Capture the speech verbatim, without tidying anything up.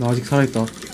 나 아직 살아있다.